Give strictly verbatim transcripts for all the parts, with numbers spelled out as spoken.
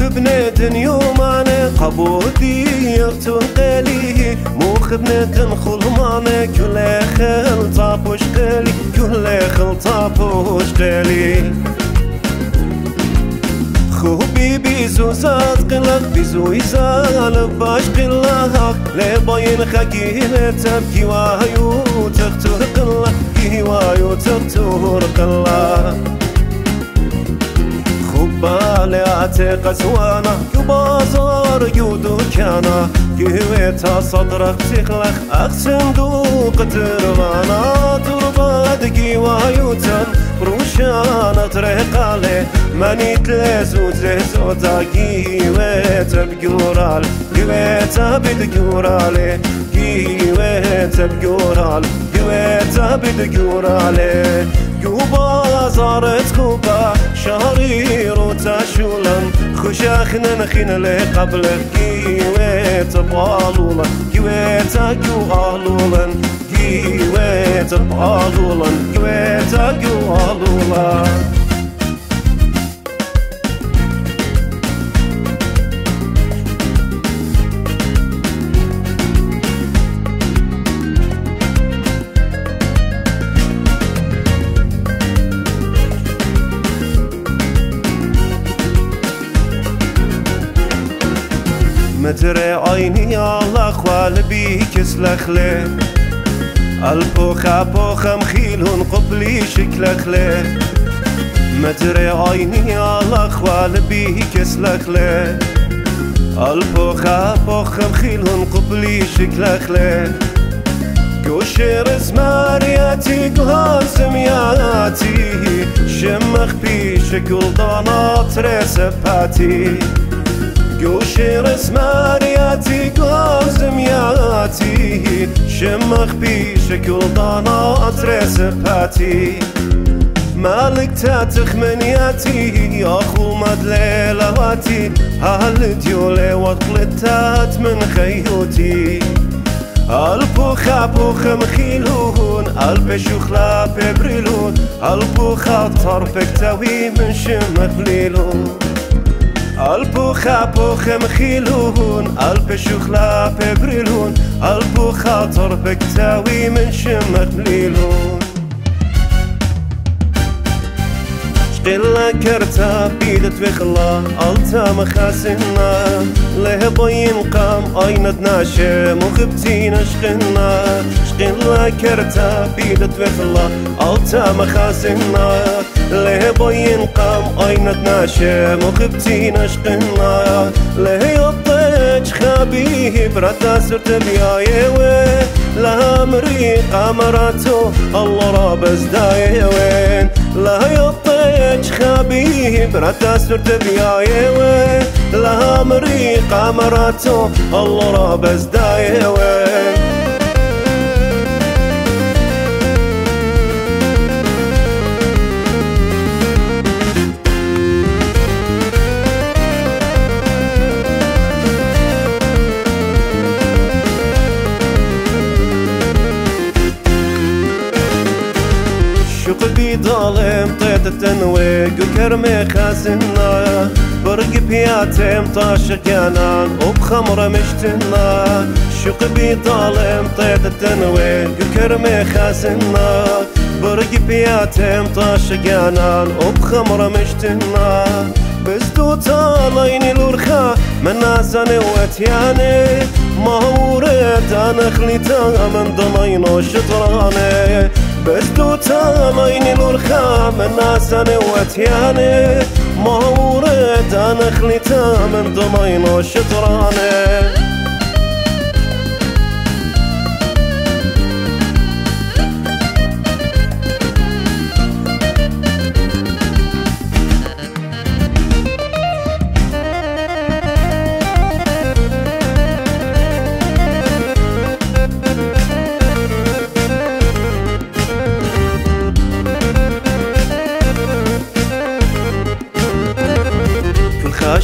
خبنتن يومانه قبودي يرتقلي مو خبنتن خلمانه كل خلطة بوشتلي كل خلطة بوشتلي خوبی بیزو زد قلق بیزوی زالب باش قلق لباین خاکیل تبکی وایو تختور قلق کی وایو تختور قلق خوب بالعت قسوانا یو بازار یو دکانا یو تا صدرق تقلق اقسم دو قطروانا درباد کی وایو تن روشانة ترقالي ماني تلزو تلزو تا قيويتا بقورال قيويتا بدقورالي قيويتا بقورال قيويتا بدقورالي قو بازارت كوبا شهريرو تاشولن خشاخنن خينلي قبلك قيويتا بقالولن قيويتا قوالولن قيويتا بقالولن قيويتا قوالولن متري عيني الله خوالبي كسلخلي البوخا بوخا مخيلهن قبلي شكلخلي متري عيني الله خوالبي كسلخلي البوخا بوخا مخيلهن قبلي شكلخلي كوشي رزمارياتي قلاسمياتي شمخ بيشك ولدانات رسباتي گوشه رسماریاتی گازمیاتی شمخ بیشه کلدانا اترس پاتی مالک تا تخمنیاتی آخو مدلیلواتی حال دیوله وطلتات من خیوتی البوخا بوخا مخيلون البشوخ لا ببريلون البوخا طرفك تاوي من شمخ ليلون البوخا بوخا مخيلون الب شخلا ببريلون البوخا طربك تاوي من شمر ليلون شقلا كرتا بيدت بخلا التا مخاسنا لهبين قام ايند ناشي مغبتين اشقنا شقلا كرتا بيدت بخلا التا مخاسنا له باين قام ايند ناشي مغبتين اشقنا له يطج خبيه برتا سرت بيايوه لا امري قمرته الله رابز دايوين لا يطج خبيه برتا سرت بيايوه لا امري قمرته الله رابز دايوين ظالم طيت التنويق وكرمي خاسنا برق بياتي مطاشق يانان وبخمرة مشتنا شق بي ظالم طيت التنويق وكرمي خاسنا برق بياتي مطاشق يانان وبخمرة مشتنا بزدو طاليني لورخا مناساني واتياني ما هو ريتان خليتا من ضمينو شطراني بس دو تاميني لورخا من ناساني واتياني ما هو ريتان خليتا من ضمينو شطراني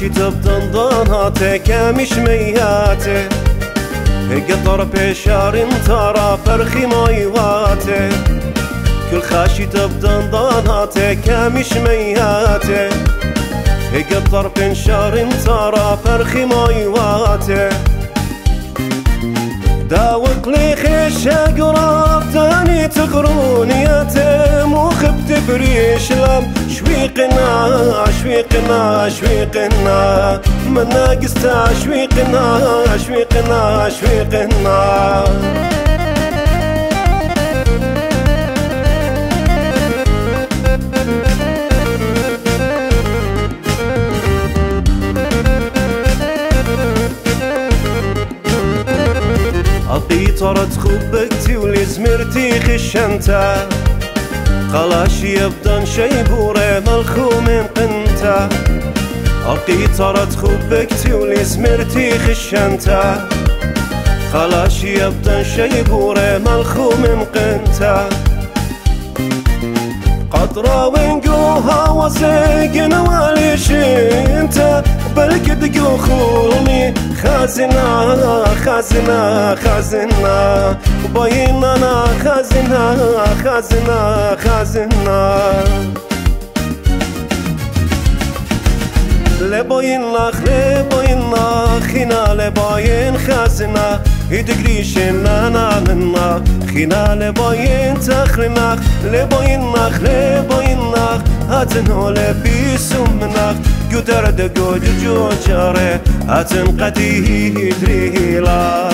شتب تنضاناته كامش مياته قطر بشارن ترى فرخي مايواته كل خاشتب تنضاناته كامش مياته قطر بنشار ترى فرخي ماي واته داوق لي خيش اقراب تاني تقرونيته مو خبت بريش لام شويقنا شويقنا شويقنا ما ناقص شويقنا شويقنا شويقنا صارت خبكتي ولي زمرتي خشنتا خلاش يبدن شي بوري ملخو من قنتا أرقي صارت خبكتي ولي زمرتي خشنتا خلاش يبدن شي بوري ملخو من قنتا قطرة ونقوها وسقنا وليش انت بلك دقو خوني خازنة خازنة خازنة باين أنا خازنة خازنة خازنة لباين لخ لباين لخينا لباين خازنة يدقريشن أنا لنا خينا لباين تخرناخ لباين لخ لباين لخ هاتنه لبيسمناخ قدر دقو جوجو جاري هاتنقديه دريلا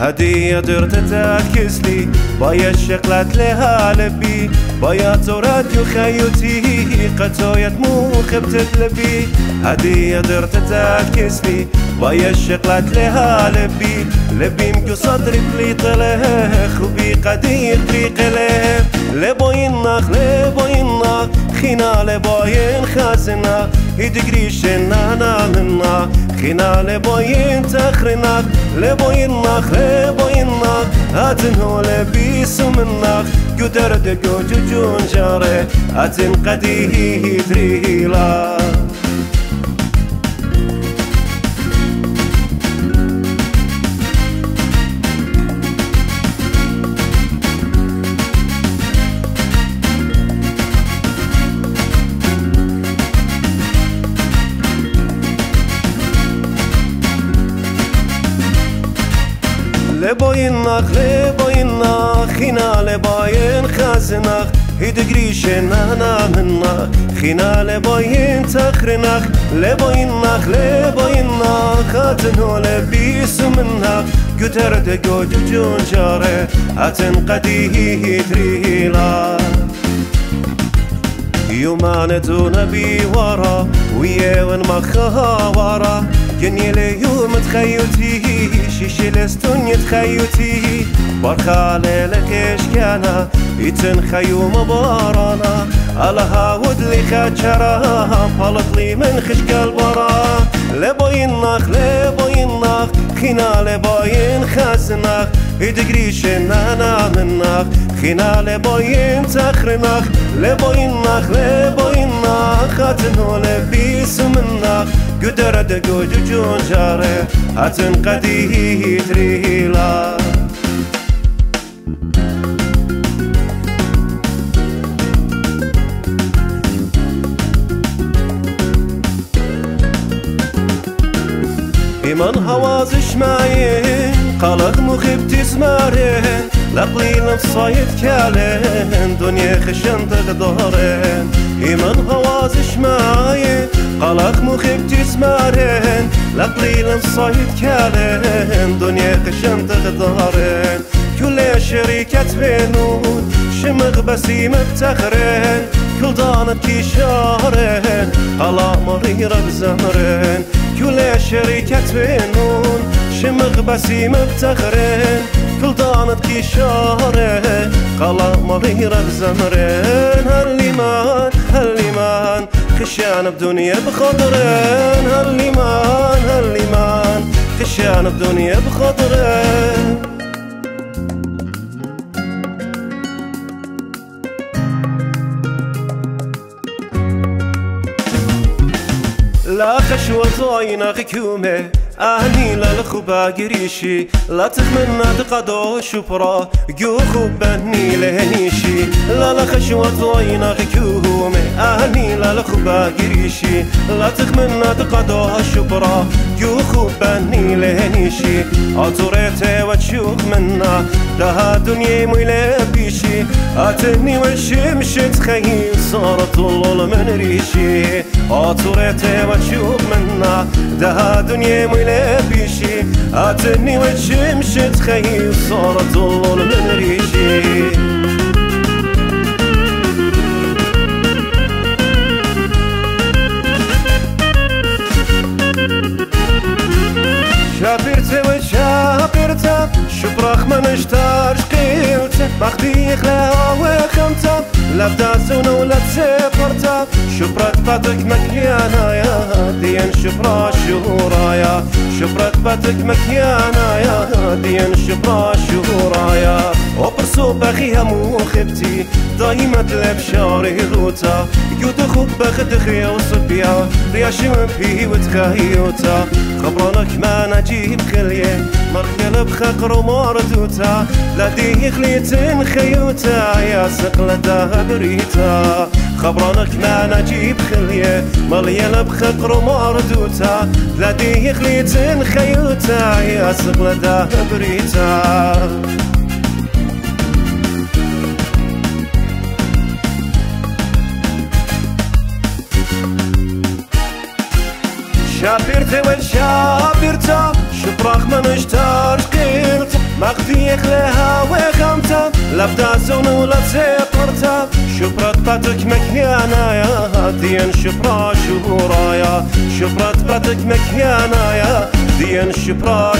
هدية درتتات كسلي بايا الشقلات لها لبي بايا تورات يخيوتي قطوية موخ بتتلبي هدية درتتات كسلي بايا الشقلات لها لبي لبي مكو صدري بليط له خوبي قدي طريق له لبويناخ لبويناخ خينا لباين خازنا يدقريشن أنا لنا خينا لباين تخرناك لبويناخ لبويناخ هاتنه لبيسمناخ قدر دقو جوجون جاري هاتن قديه تريلا لبايناخ لبايناخ خينا لباين خازناخ يدقريشن أنا مناخ خينا لباين تخرناخ لبايناخ لبايناخ هاتنه لبيسمناخ قدر دقو جوجون جاري هاتنقديه تريلا يومان دون بي ورا ويا ونمخها ورا كني ليوم تخيوتي شيشي لستون يتخيوتي برخا ليلك اشكانا يتنخيو مبارانا الها ودلي خاتشرا فلط لي من خشك البرا لبايناخ لبايناخ خينا لباين خازناخ يدقريشن أنا مناخ خينا لباين تخرناخ لبايناخ لبايناخ هاتنه لبيسمناخ قدر دقو جوجون جاري هاتنقديه تريلا من هواز شماعي قلق مخبتي سماري لقليل بصايد كالين دنيا خشن تغدارين من هواز شماعي قلق مخبتي سماري لقليل بصايد كالين دنيا خشن تغدارين كل شركة بنود شمغ بسيمة بتخرين كل دانت كي شارين على مريرة بزهرين كل شركة بنون شمغ بسيمة بتخرين كل دانت كي شارين على مريرة بزهرين هالليمان هالليمان خشان بدنيا بخضرين هالليمان هالليمان خشان بدنيا بخضرين لا خشوة عينك كومة أهني للخبا قريشي لا تخمنا تقدو شبرا جو خوب بني لهنيشي لا لخشوة وينا غيكوهومي أهني للخبا قريشي لا تخمنا تقدو شبرا جو خوب بني لهنيشي أطوريتي وتشوف منا دها دنيا ميلابيشي أتني وشمشي تخيل صارت اللول من ريشي أطوريتي وتشوف منا دها دنيا ميلابيشي أتني وشمشي تخيل صارت اللول من ريشي شابرته و شابرته شبرخ منشتارش قیلته مختی اخلاو خمته لبدازون و لتسفرته شبرت بدک مکیانایا دین شبرا شهورایا شبرت بدک مکیانایا دین شبرا شهورایا اپرسو بخی همو خبتی دایمت لب شاری غوتا یود خوب بخت خیا و صبیا ریاشم پی و تخیوتا خبرانک ما نجیب خلیه مرکلب خقر و ماردوتا لدی خلیتن خیوتا یا سقلتا بریتا خبرانك ما نجيب خليه مليانه بخقر ومردوته لدي خليتن خيوته يا سقلته بريته شابرته و شابرته شبرخ منشتارش قیلته مقدی اخلها و خمته لبدازون و لبسپرته شبرت بدک مکیانایا دین شبرا شهورایا شبرت بدک مکیانایا دین شبرا